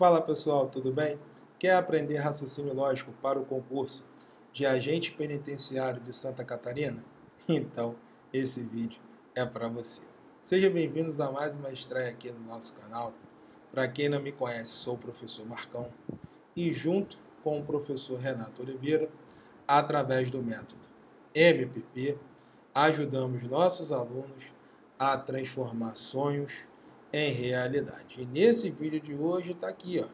Fala pessoal, tudo bem? Quer aprender raciocínio lógico para o concurso de agente penitenciário de Santa Catarina? Então, esse vídeo é para você. Sejam bem-vindos a mais uma estreia aqui no nosso canal. Para quem não me conhece, sou o professor Marcão e junto com o professor Renato Oliveira, através do método MPP, ajudamos nossos alunos a transformar sonhos em realidade. E nesse vídeo de hoje está aqui, ó,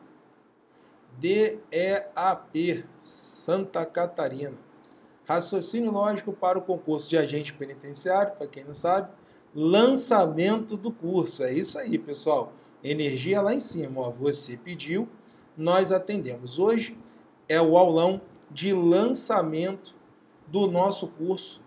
DEAP Santa Catarina, raciocínio lógico para o concurso de agente penitenciário. Para quem não sabe, lançamento do curso, é isso aí pessoal, energia lá em cima, ó. Você pediu, nós atendemos. Hoje é o aulão de lançamento do nosso curso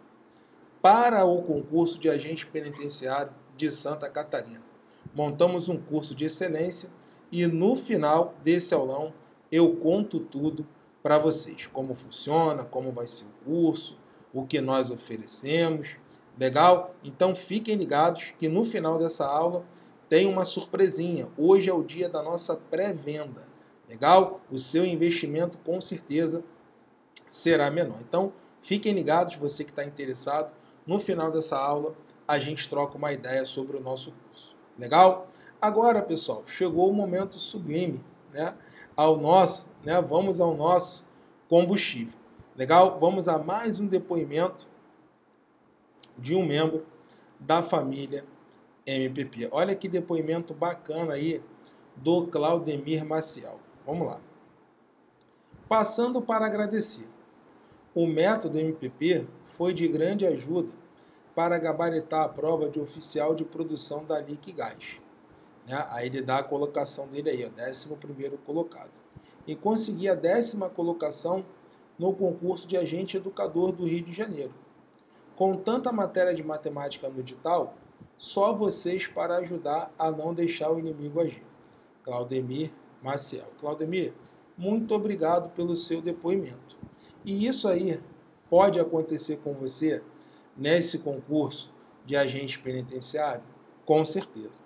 para o concurso de agente penitenciário de Santa Catarina. Montamos um curso de excelência e no final desse aulão eu conto tudo para vocês. Como funciona, como vai ser o curso, o que nós oferecemos. Legal? Então fiquem ligados que no final dessa aula tem uma surpresinha. Hoje é o dia da nossa pré-venda. Legal? O seu investimento com certeza será menor. Então fiquem ligados, você que está interessado. No final dessa aula a gente troca uma ideia sobre o nosso curso. Legal? Agora, pessoal, chegou o momento sublime, né? Vamos ao nosso combustível. Legal? Vamos a mais um depoimento de um membro da família MPP. Olha que depoimento bacana aí do Claudemir Marcial. Vamos lá. Passando para agradecer. O método MPP foi de grande ajuda para gabaritar a prova de oficial de produção da Liquigás. Aí ele dá a colocação dele aí, o 11º colocado. E consegui a 10ª colocação no concurso de agente educador do Rio de Janeiro. Com tanta matéria de matemática no edital, só vocês para ajudar a não deixar o inimigo agir. Claudemir Marcial. Claudemir, muito obrigado pelo seu depoimento. E isso aí pode acontecer com você nesse concurso de agente penitenciário? Com certeza,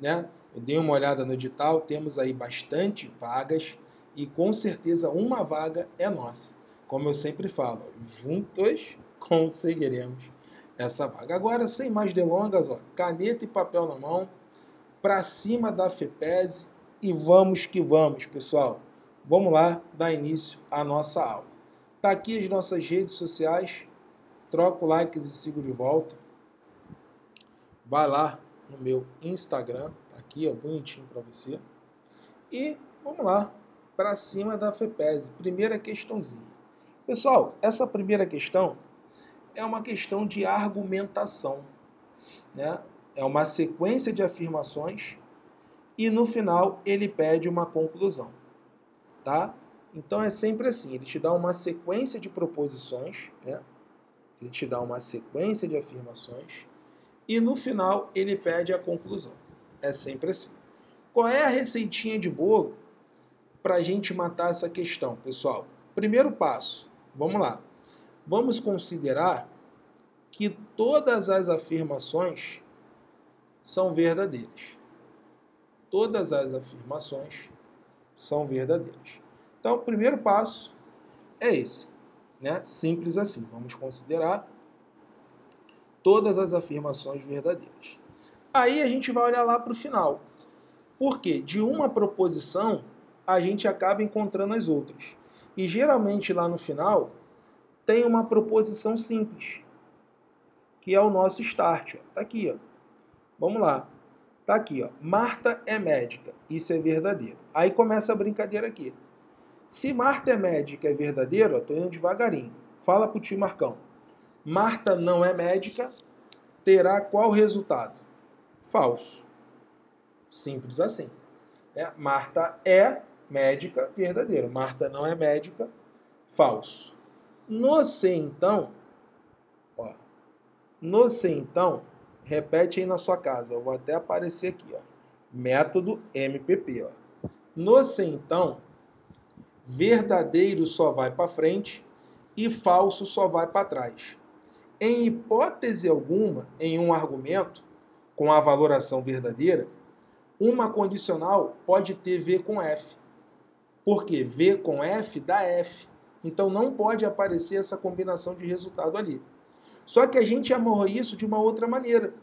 né? Eu dei uma olhada no edital, temos aí bastante vagas e com certeza uma vaga é nossa. Como eu sempre falo, juntos conseguiremos essa vaga. Agora, sem mais delongas, ó, caneta e papel na mão, para cima da FEPESE e vamos que vamos, pessoal. Vamos lá dar início à nossa aula. Tá aqui as nossas redes sociais. Troco likes e sigo de volta. Vai lá no meu Instagram, tá aqui, ó, bonitinho para você. E vamos lá para cima da FEPESE. Primeira questãozinha. Pessoal, essa primeira questão é uma questão de argumentação, né? É uma sequência de afirmações e no final ele pede uma conclusão, tá? Então é sempre assim, ele te dá uma sequência de proposições, né? Ele te dá uma sequência de afirmações e no final ele pede a conclusão. É sempre assim. Qual é a receitinha de bolo para a gente matar essa questão, pessoal? Primeiro passo, vamos lá. Vamos considerar que todas as afirmações são verdadeiras. Todas as afirmações são verdadeiras. Então, o primeiro passo é esse. Né? Simples assim, vamos considerar todas as afirmações verdadeiras. Aí a gente vai olhar lá para o final, porque de uma proposição a gente acaba encontrando as outras. E geralmente lá no final tem uma proposição simples, que é o nosso start. Está aqui, ó. Vamos lá. Está aqui, ó. Marta é médica, isso é verdadeiro. Aí começa a brincadeira aqui. Se Marta é médica é verdadeiro, estou indo devagarinho. Fala para o tio Marcão. Marta não é médica, terá qual resultado? Falso. Simples assim. É, Marta é médica, verdadeiro. Marta não é médica, falso. No se então, ó, no se então, repete aí na sua casa. Eu vou até aparecer aqui, ó. Método MPP, ó. No se então, verdadeiro só vai para frente e falso só vai para trás. Em hipótese alguma, em um argumento, com a valoração verdadeira, Uma condicional pode ter V com F. Por quê? V com F dá F. Então não pode aparecer essa combinação de resultado ali. Só que a gente amarrou isso de uma outra maneira.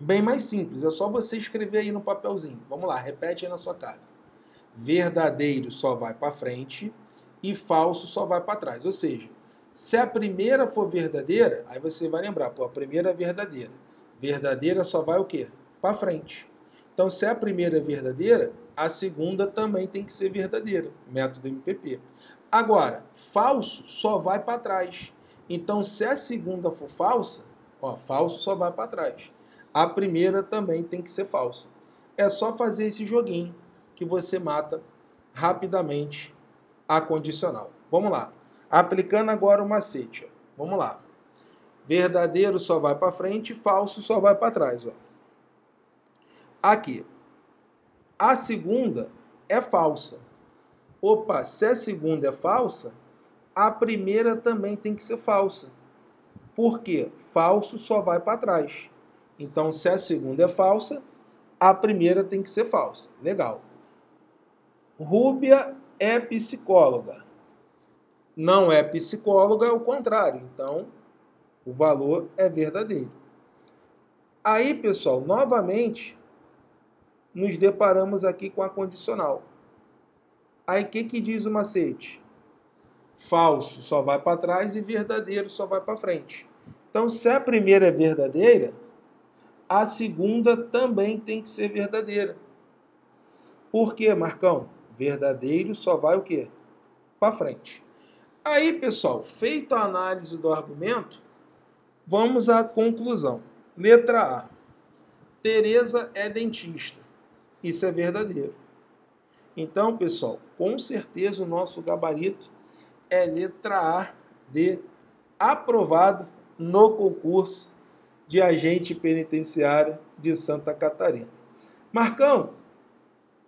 Bem mais simples. É só você escrever aí no papelzinho. Vamos lá, repete aí na sua casa. Verdadeiro só vai para frente e falso só vai para trás. Ou seja, se a primeira for verdadeira, aí você vai lembrar, pô, a primeira é verdadeira. Verdadeira só vai o quê? Para frente. Então, se a primeira é verdadeira, a segunda também tem que ser verdadeira. Método MPP. Agora, falso só vai para trás. Então, se a segunda for falsa, ó, falso só vai para trás. A primeira também tem que ser falsa. É só fazer esse joguinho que você mata rapidamente a condicional. Vamos lá. Aplicando agora o macete. Ó. Vamos lá. Verdadeiro só vai para frente, falso só vai para trás. Ó. Aqui, a segunda é falsa. Opa, se a segunda é falsa, a primeira também tem que ser falsa. Por quê? Falso só vai para trás. Então, se a segunda é falsa, a primeira tem que ser falsa. Legal. Rúbia é psicóloga. Não é psicóloga, é o contrário. Então, o valor é verdadeiro. Aí, pessoal, novamente, nos deparamos aqui com a condicional. Aí, o que que diz o macete? Falso só vai para trás e verdadeiro só vai para frente. Então, se a primeira é verdadeira, a segunda também tem que ser verdadeira. Por quê, Marcão? Verdadeiro só vai o quê? Para frente. Aí, pessoal, feita a análise do argumento, vamos à conclusão. Letra A. Tereza é dentista. Isso é verdadeiro. Então, pessoal, com certeza o nosso gabarito é letra A de aprovado no concurso de agente penitenciário de Santa Catarina. Marcão,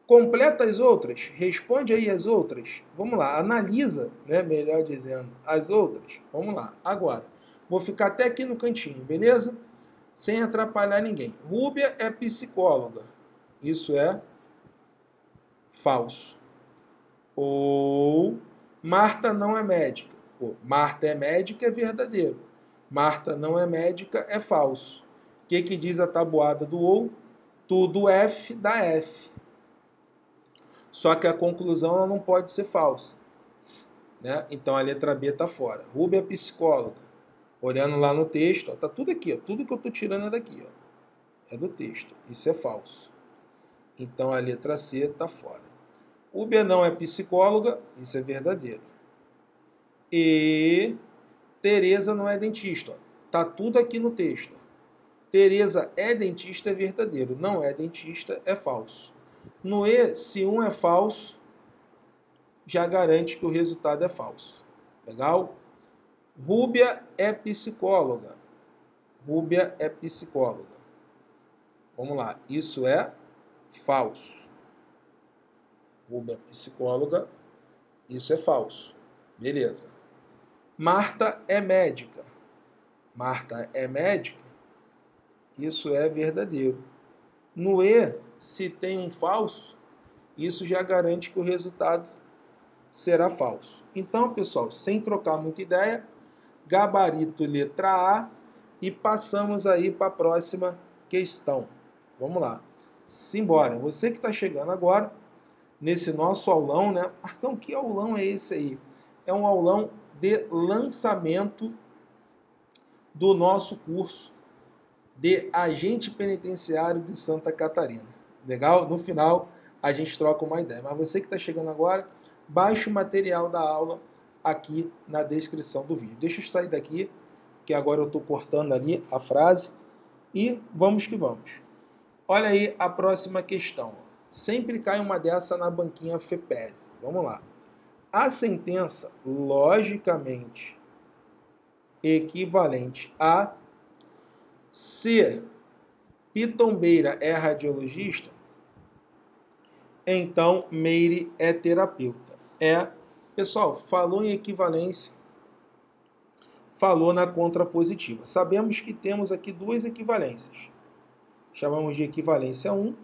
completa as outras, responde aí as outras. Vamos lá, analisa, né, melhor dizendo, as outras. Vamos lá, agora. Vou ficar até aqui no cantinho, beleza? Sem atrapalhar ninguém. Rúbia é psicóloga. Isso é falso. Ou Marta não é médica. Ou Marta é médica é verdadeiro. Marta não é médica é falso. O que que diz a tabuada do ou? Tudo F dá F. Só que a conclusão ela não pode ser falsa. Né? Então a letra B está fora. Rúbia é psicóloga. Olhando lá no texto, está tudo aqui. Ó, tudo que eu estou tirando é daqui. Ó, é do texto. Isso é falso. Então, a letra C está fora. O B não é psicóloga. Isso é verdadeiro. E Tereza não é dentista. Está tudo aqui no texto. Tereza é dentista, é verdadeiro. Não é dentista, é falso. No E, se um é falso, já garante que o resultado é falso. Legal? Rúbia é psicóloga. Rúbia é psicóloga. Vamos lá. Isso é falso. Rúbia é psicóloga. Isso é falso. Beleza. Marta é médica. Marta é médica. Isso é verdadeiro. No E, se tem um falso, isso já garante que o resultado será falso. Então, pessoal, sem trocar muita ideia, gabarito letra A e passamos aí para a próxima questão. Vamos lá. Simbora. Você que está chegando agora nesse nosso aulão, né? Marcão, que aulão é esse aí? É um aulão de lançamento do nosso curso de agente penitenciário de Santa Catarina. Legal? No final a gente troca uma ideia. Mas você que está chegando agora, baixe o material da aula aqui na descrição do vídeo. Deixa eu sair daqui, que agora eu estou cortando ali a frase. E vamos que vamos. Olha aí a próxima questão. Sempre cai uma dessa na banquinha FEPESE. Vamos lá. A sentença logicamente equivalente a se Pitombeira é radiologista, então Meire é terapeuta. É, pessoal, falou em equivalência, falou na contrapositiva. Sabemos que temos aqui duas equivalências. Chamamos de equivalência 1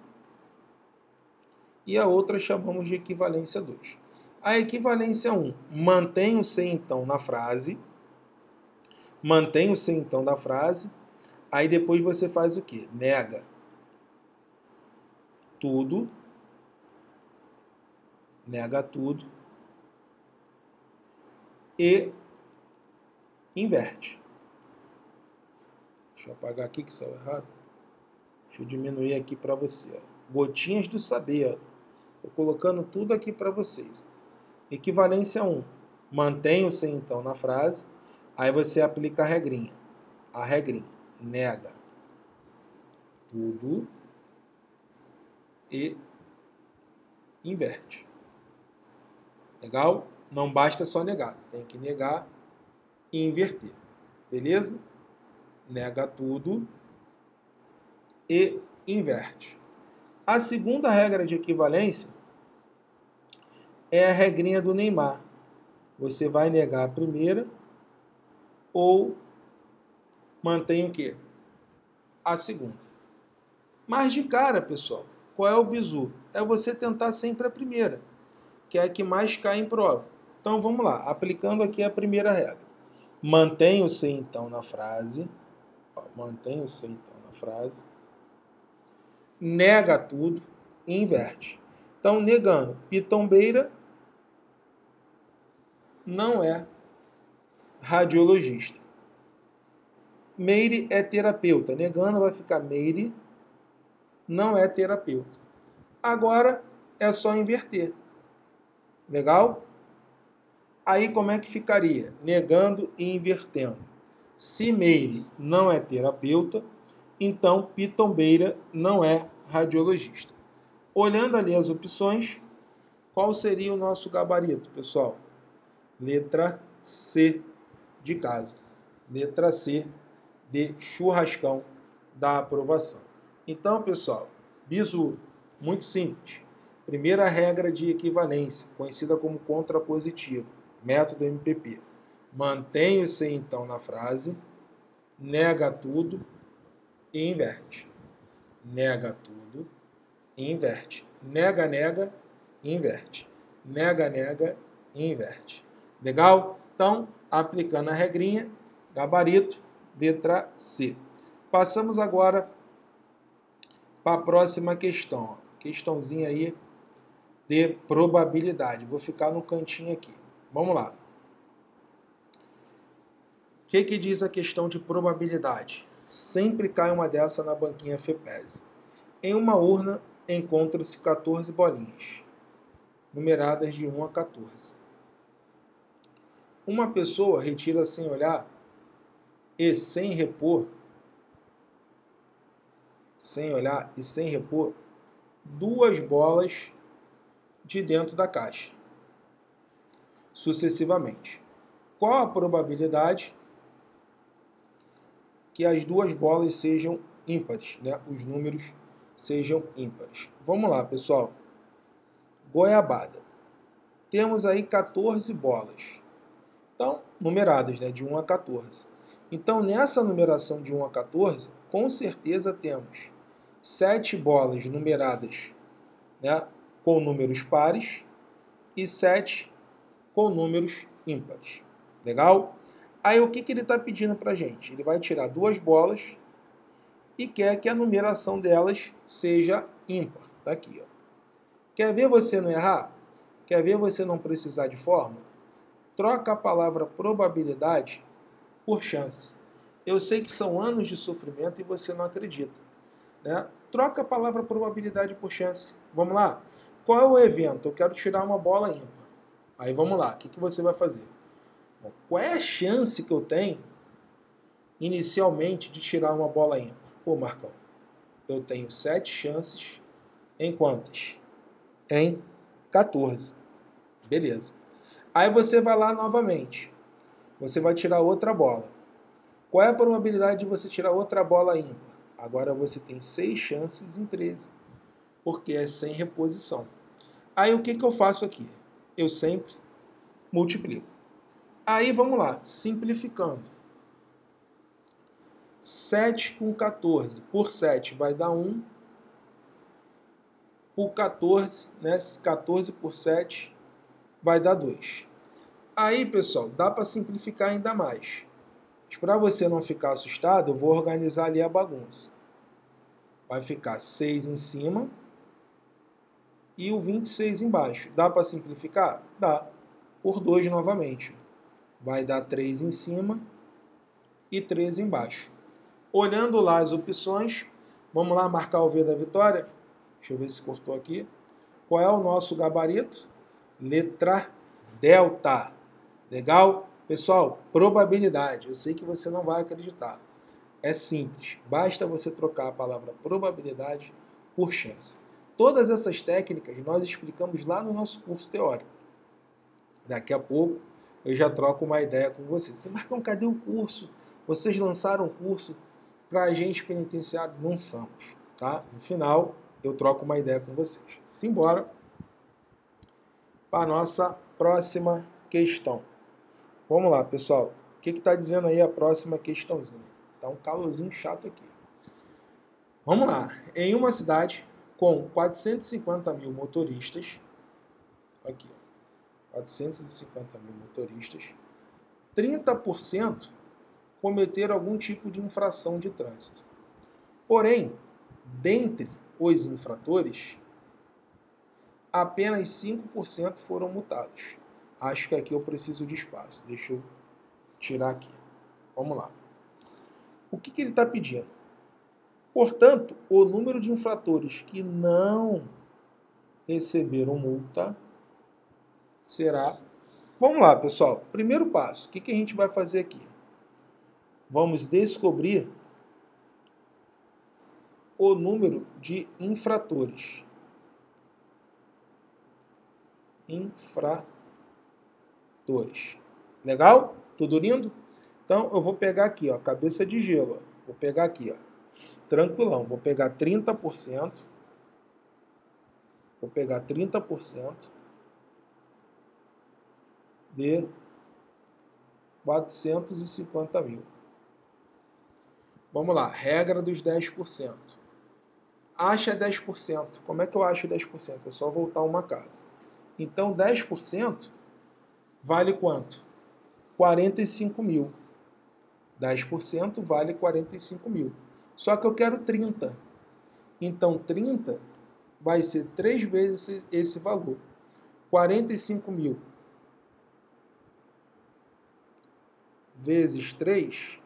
e a outra chamamos de equivalência 2. A equivalência 1 mantém o C então na frase, mantém o C então da frase, aí depois você faz o quê? Nega tudo, nega tudo e inverte. Deixa eu apagar aqui que saiu errado. Deixa eu diminuir aqui para você. Ó. Gotinhas do saber. Estou colocando tudo aqui para vocês. Equivalência 1. Mantém o C então na frase. Aí você aplica a regrinha. A regrinha. Nega tudo e inverte. Legal? Não basta só negar. Tem que negar e inverter. Beleza? Nega tudo e inverte. A segunda regra de equivalência é a regrinha do Neymar. Você vai negar a primeira ou mantém o quê? A segunda. Mas de cara, pessoal, qual é o bizu? É você tentar sempre a primeira, que é a que mais cai em prova. Então vamos lá, aplicando aqui a primeira regra. Mantém o C então na frase. Ó, mantém o C então na frase. Nega tudo e inverte. Então, negando, pitombeira não é radiologista. Meire é terapeuta. Negando vai ficar Meire não é terapeuta. Agora é só inverter. Legal? Aí como é que ficaria? Negando e invertendo. Se Meire não é terapeuta, então pitombeira não é radiologista. Olhando ali as opções, qual seria o nosso gabarito, pessoal? Letra C de casa. Letra C de churrascão da aprovação. Então, pessoal, bizu, muito simples. Primeira regra de equivalência, conhecida como contrapositiva, método MPP. Mantém o C então na frase, nega tudo e inverte. Nega tudo e inverte. Nega, nega e inverte. Nega, nega e inverte. Legal? Então, aplicando a regrinha, gabarito, letra C. Passamos agora para a próxima questão. Questãozinha aí de probabilidade. Vou ficar no cantinho aqui. Vamos lá. O que que diz a questão de probabilidade? Sempre cai uma dessa na banquinha FEPESE. Em uma urna encontram-se 14 bolinhas, numeradas de 1 a 14. Uma pessoa retira sem olhar e sem repor, duas bolas de dentro da caixa, sucessivamente. Qual a probabilidade que as duas bolas sejam ímpares, né? Os números sejam ímpares. Vamos lá, pessoal. Goiabada. Temos aí 14 bolas. Então, numeradas, né? De 1 a 14. Então, nessa numeração de 1 a 14, com certeza temos 7 bolas numeradas, né, com números pares e 7 com números ímpares. Legal? Aí o que que ele está pedindo para a gente? Ele vai tirar duas bolas e quer que a numeração delas seja ímpar. Está aqui. Ó. Quer ver você não errar? Quer ver você não precisar de fórmula? Troca a palavra probabilidade por chance. Eu sei que são anos de sofrimento e você não acredita, né? Troca a palavra probabilidade por chance. Vamos lá? Qual é o evento? Eu quero tirar uma bola ímpar. Aí vamos lá. O que que você vai fazer? Bom, qual é a chance que eu tenho inicialmente de tirar uma bola ímpar? Pô, Marcão, eu tenho 7 chances em quantas? Em 14. Beleza. Aí você vai lá novamente. Você vai tirar outra bola. Qual é a probabilidade de você tirar outra bola ímpar? Agora você tem 6 chances em 13, porque é sem reposição. Aí o que que eu faço aqui? Eu sempre multiplico. Aí, vamos lá, simplificando. 7 com 14 por 7 vai dar 1. por 14, né? 14 por 7 vai dar 2. Aí, pessoal, dá para simplificar ainda mais. Para você não ficar assustado, eu vou organizar ali a bagunça. Vai ficar 6 em cima e o 26 embaixo. Dá para simplificar? Dá. Por 2 novamente. Vai dar 3 em cima e 3 embaixo. Olhando lá as opções, vamos lá marcar o V da vitória? Deixa eu ver se cortou aqui. Qual é o nosso gabarito? Letra delta. Legal? Pessoal, probabilidade. Eu sei que você não vai acreditar. É simples. Basta você trocar a palavra probabilidade por chance. Todas essas técnicas nós explicamos lá no nosso curso teórico. Daqui a pouco eu já troco uma ideia com vocês. Você, Marcão, cadê o curso? Vocês lançaram o curso para agente penitenciário? Lançamos, tá? No final, eu troco uma ideia com vocês. Simbora para a nossa próxima questão. Vamos lá, pessoal. O que está dizendo aí a próxima questãozinha? Está um calorzinho chato aqui. Vamos lá. Em uma cidade com 450 mil motoristas, aqui, 450 mil motoristas, 30% cometeram algum tipo de infração de trânsito. Porém, dentre os infratores, apenas 5% foram multados. Acho que aqui eu preciso de espaço. Deixa eu tirar aqui. Vamos lá. O que ele está pedindo? Portanto, o número de infratores que não receberam multa será... Vamos lá, pessoal. Primeiro passo. O que a gente vai fazer aqui? Vamos descobrir o número de infratores. Infratores. Legal? Tudo lindo? Então, eu vou pegar aqui, ó, cabeça de gelo. Ó. Vou pegar aqui, ó, tranquilão. Vou pegar 30%. Vou pegar 30% de 450 mil. Vamos lá, regra dos 10%. Acha 10%. Como é que eu acho 10%? É só voltar uma casa. Então, 10% vale quanto? 45 mil. 10% vale 45 mil. Só que eu quero 30. Então, 30 vai ser 3 vezes esse valor. 45 mil vezes 3...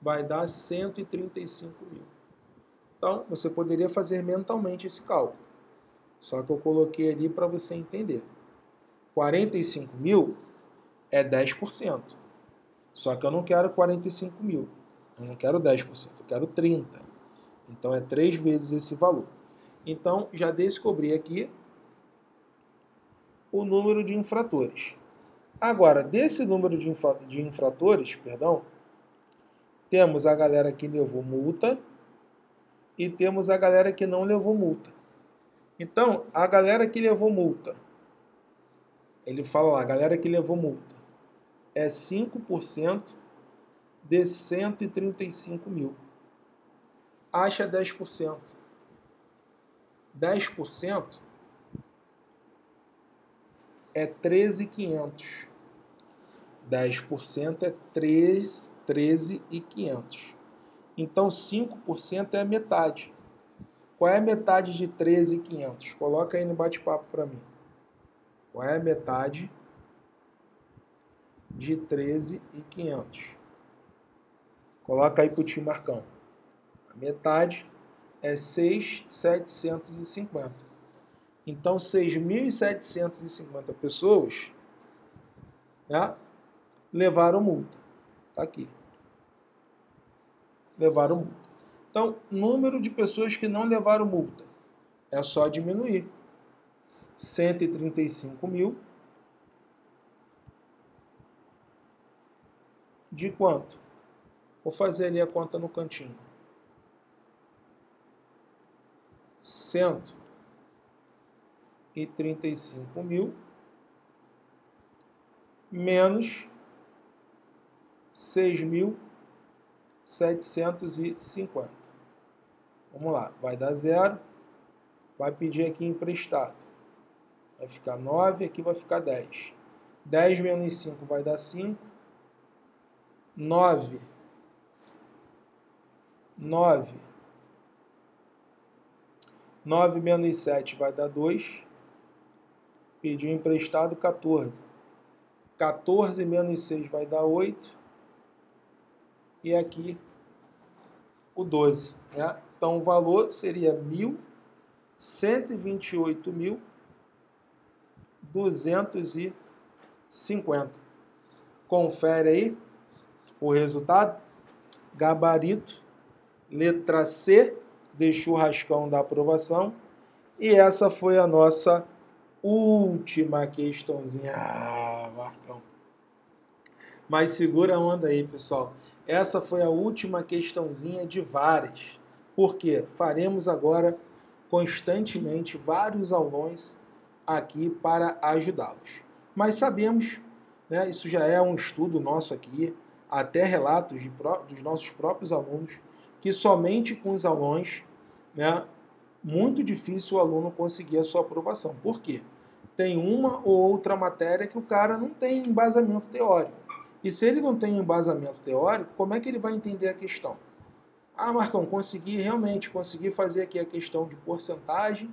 vai dar 135 mil. Então, você poderia fazer mentalmente esse cálculo. Só que eu coloquei ali para você entender. 45 mil é 10%. Só que eu não quero 45 mil. Eu não quero 10%, eu quero 30%. Então, é 3 vezes esse valor. Então, já descobri aqui o número de infratores. Agora, desse número de infratores, perdão, temos a galera que levou multa e temos a galera que não levou multa. Então, a galera que levou multa, ele fala lá, a galera que levou multa é 5% de 135 mil. Acha 10%. 10% é 13.500. 10% é 13.500. Então, 5% é a metade. Qual é a metade de 13.500? Coloca aí no bate-papo para mim. Qual é a metade de 13.500? Coloca aí para o tio Marcão. A metade é 6.750. Então, 6.750 pessoas, né, levaram multa. Está aqui. Levaram multa. Então, número de pessoas que não levaram multa é só diminuir. 135 mil de quanto? Vou fazer ali a conta no cantinho. 135 mil menos 6.750. Vamos lá, vai dar 0, vai pedir aqui emprestado. Vai ficar 9, aqui vai ficar 10. 10 menos 5 vai dar 5. 9. 9. 9 menos 7 vai dar 2. Pediu emprestado 14. 14 menos 6 vai dar 8. E aqui o 12, né? Então o valor seria 1.128.250. Confere aí o resultado. Gabarito, letra C de churrascão da aprovação. E essa foi a nossa última questãozinha. Ah, Marcão. Mas segura a onda aí, pessoal. Essa foi a última questãozinha de várias. Porque faremos agora constantemente vários aulões aqui para ajudá-los. Mas sabemos, né, isso já é um estudo nosso aqui, até relatos dos nossos próprios alunos, que somente com os aulões, né, muito difícil o aluno conseguir a sua aprovação. Por quê? Tem uma ou outra matéria que o cara não tem embasamento teórico. E se ele não tem um embasamento teórico, como é que ele vai entender a questão? Ah, Marcão, consegui fazer aqui a questão de porcentagem,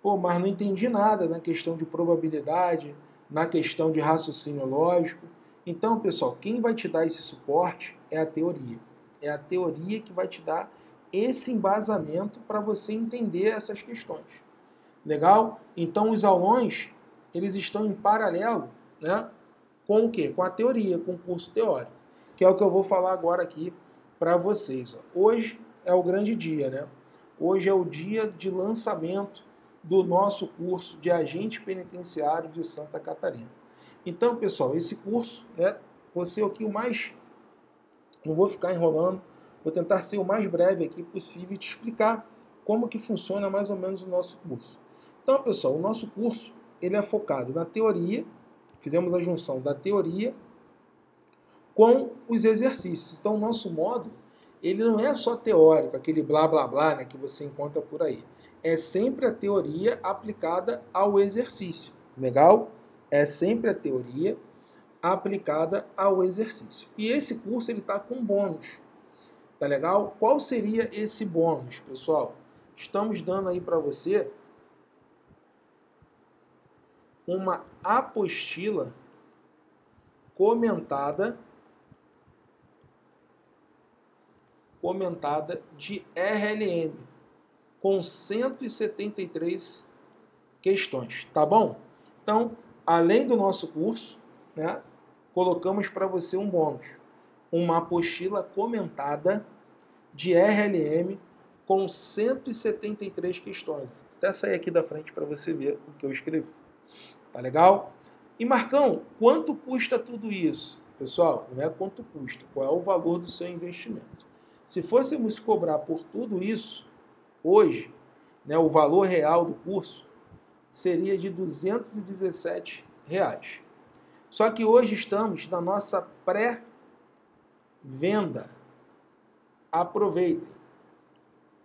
pô, mas não entendi nada na questão de probabilidade, na questão de raciocínio lógico. Então, pessoal, quem vai te dar esse suporte é a teoria. É a teoria que vai te dar esse embasamento para você entender essas questões. Legal? Então, os aulões, eles estão em paralelo, né? Com o quê? Com a teoria, com o curso teórico, que é o que eu vou falar agora aqui para vocês. Hoje é o grande dia, né? Hoje é o dia de lançamento do nosso curso de agente penitenciário de Santa Catarina. Então, pessoal, esse curso, né? Você aqui o mais... Não vou ficar enrolando, vou tentar ser o mais breve aqui possível e te explicar como que funciona mais ou menos o nosso curso. Então, pessoal, o nosso curso, ele é focado na teoria. Fizemos a junção da teoria com os exercícios. Então, o nosso módulo, ele não é só teórico, aquele blá, blá, blá, né, que você encontra por aí. É sempre a teoria aplicada ao exercício. Legal? É sempre a teoria aplicada ao exercício. E esse curso, ele está com bônus. Tá legal? Qual seria esse bônus, pessoal? Estamos dando aí para você uma apostila comentada de RLM com 173 questões, tá bom? Então, além do nosso curso, né, colocamos para você um bônus, uma apostila comentada de RLM com 173 questões. Até sair aqui da frente para você ver o que eu escrevi. Tá legal? E Marcão, quanto custa tudo isso? Pessoal, não é quanto custa, qual é o valor do seu investimento. Se fôssemos cobrar por tudo isso, hoje, né, o valor real do curso seria de R$ 217. Só que hoje estamos na nossa pré-venda. Aproveitem.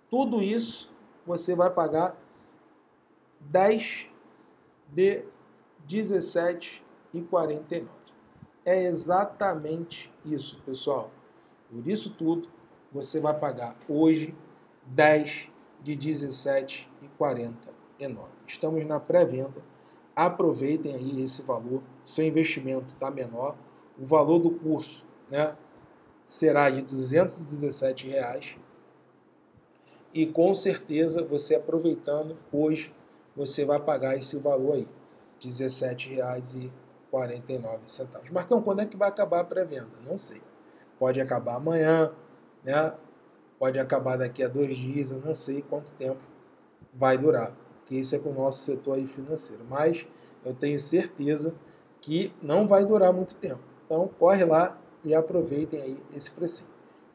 Tudo isso você vai pagar 10 de R$ 17,49. É exatamente isso, pessoal. Por isso tudo, você vai pagar hoje 10 de R$ 17,49. Estamos na pré-venda. Aproveitem aí esse valor. Seu investimento está menor. O valor do curso, né, será de R$ 217. E com certeza, você aproveitando hoje, você vai pagar esse valor aí, R$ 17,49. Marcão, quando é que vai acabar a pré-venda? Não sei. Pode acabar amanhã, né? Pode acabar daqui a 2 dias, eu não sei quanto tempo vai durar, porque isso é com o nosso setor aí financeiro. Mas eu tenho certeza que não vai durar muito tempo. Então, corre lá e aproveitem aí esse precinho.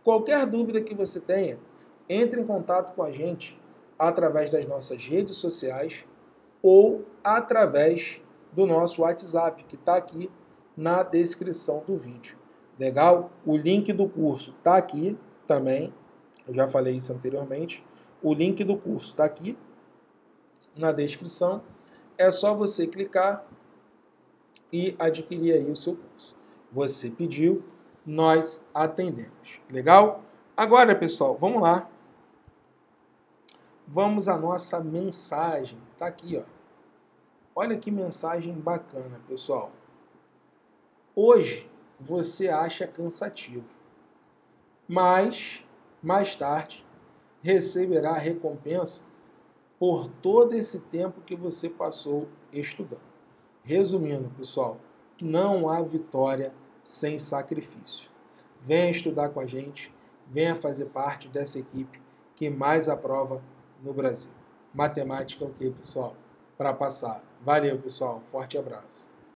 Qualquer dúvida que você tenha, entre em contato com a gente através das nossas redes sociais ou através do nosso WhatsApp, que está aqui na descrição do vídeo. Legal? O link do curso está aqui também, eu já falei isso anteriormente. O link do curso está aqui, na descrição. É só você clicar e adquirir aí o seu curso. Você pediu, nós atendemos. Legal? Agora, pessoal, vamos lá. Vamos à nossa mensagem. Tá aqui, ó. Olha que mensagem bacana, pessoal. Hoje você acha cansativo, mas mais tarde receberá a recompensa por todo esse tempo que você passou estudando. Resumindo, pessoal, não há vitória sem sacrifício. Venha estudar com a gente, venha fazer parte dessa equipe que mais aprova no Brasil. Matemática é o que, pessoal? Para passar. Valeu, pessoal. Forte abraço.